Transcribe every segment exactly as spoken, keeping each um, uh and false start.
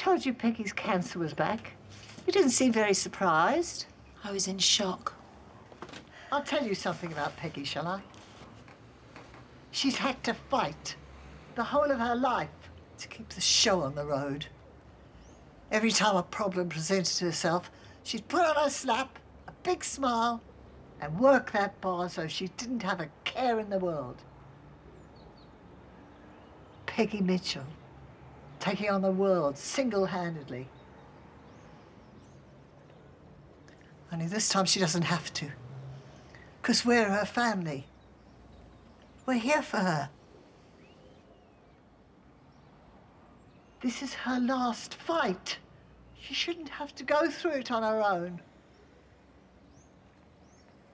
told you Peggy's cancer was back? You didn't seem very surprised. I was in shock. I'll tell you something about Peggy, shall I? She's had to fight the whole of her life to keep the show on the road. Every time a problem presented herself, she'd put on her slap, a big smile, and work that bar so she didn't have a care in the world. Peggy Mitchell, taking on the world single-handedly. Only this time she doesn't have to, because we're her family. We're here for her. This is her last fight. She shouldn't have to go through it on her own.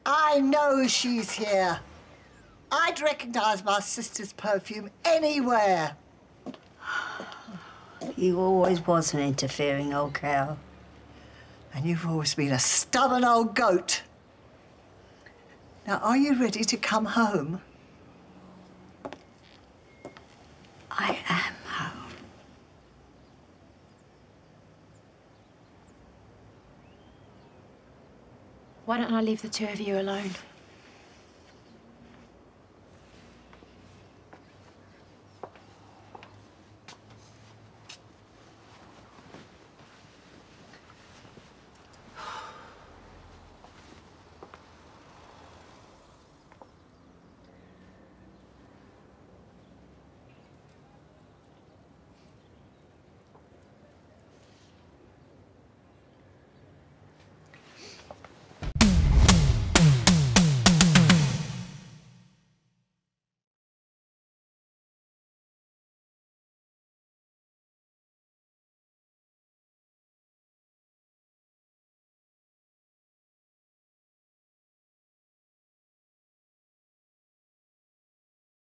I know she's here. I'd recognize my sister's perfume anywhere. You always was an interfering old cow. And you've always been a stubborn old goat. Now, are you ready to come home? I am. Why don't I leave the two of you alone?